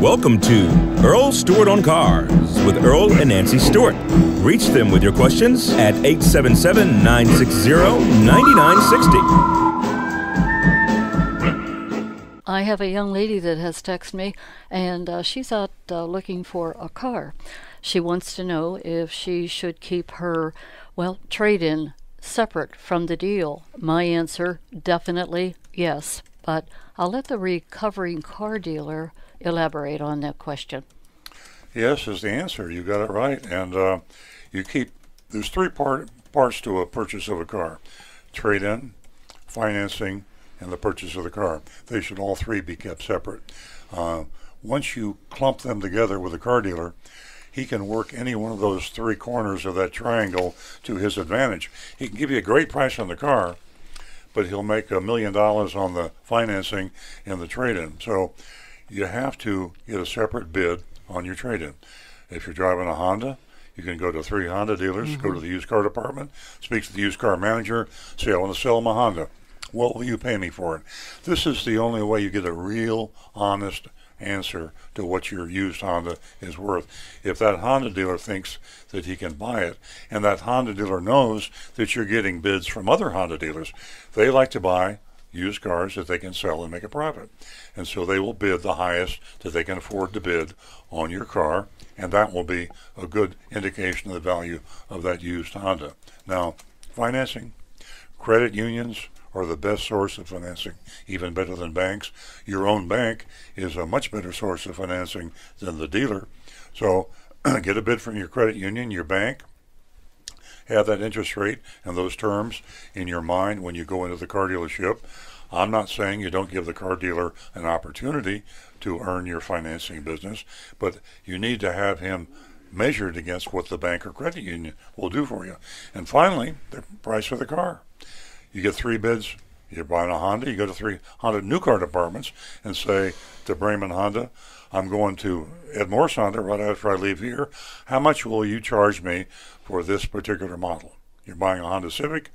Welcome to Earl Stewart on Cars with Earl and Nancy Stewart. Reach them with your questions at 877-960-9960. I have a young lady that has texted me, and she's out looking for a car. She wants to know if she should keep her, well, trade-in separate from the deal. My answer, definitely yes. But I'll let the recovering car dealer elaborate on that question. Yes is the answer. You got it right. And you keep, there's three parts to a purchase of a car: trade-in, financing, and the purchase of the car. They should all three be kept separate. Once you clump them together with a car dealer, he can work any one of those three corners of that triangle to his advantage. He can give you a great price on the car, but he'll make $1 million on the financing and the trade-in. So you have to get a separate bid on your trade-in. If you're driving a Honda, you can go to 3 Honda dealers, go to the used car department, speak to the used car manager, say, I want to sell my Honda. What will you pay me for it? This is the only way you get a real, honest answer to what your used Honda is worth. If that Honda dealer thinks that he can buy it, and that Honda dealer knows that you're getting bids from other Honda dealers, they like to buy used cars that they can sell and make a profit. And so they will bid the highest that they can afford to bid on your car, and that will be a good indication of the value of that used Honda. Now, financing, credit unions are the best source of financing, even better than banks. Your own bank is a much better source of financing than the dealer. So get a bid from your credit union, your bank. Have that interest rate and those terms in your mind when you go into the car dealership. I'm not saying you don't give the car dealer an opportunity to earn your financing business, but you need to have him measured against what the bank or credit union will do for you. And finally, the price of the car. You get 3 bids. You're buying a Honda, you go to 3 Honda new car departments and say to Braman Honda, I'm going to Ed Morse Honda right after I leave here. How much will you charge me for this particular model? You're buying a Honda Civic.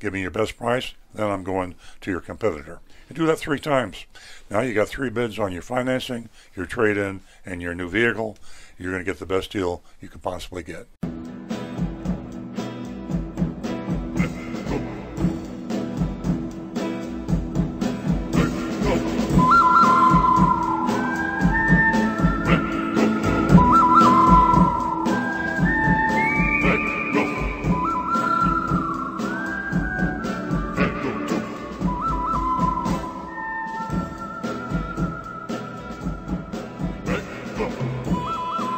Give me your best price. Then I'm going to your competitor. You do that 3 times. Now you got 3 bids on your financing, your trade-in, and your new vehicle. You're going to get the best deal you could possibly get.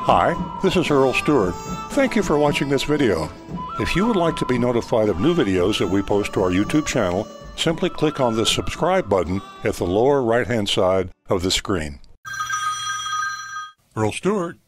Hi, this is Earl Stewart. Thank you for watching this video. If you would like to be notified of new videos that we post to our YouTube channel, simply click on the subscribe button at the lower right-hand side of the screen. Earl Stewart.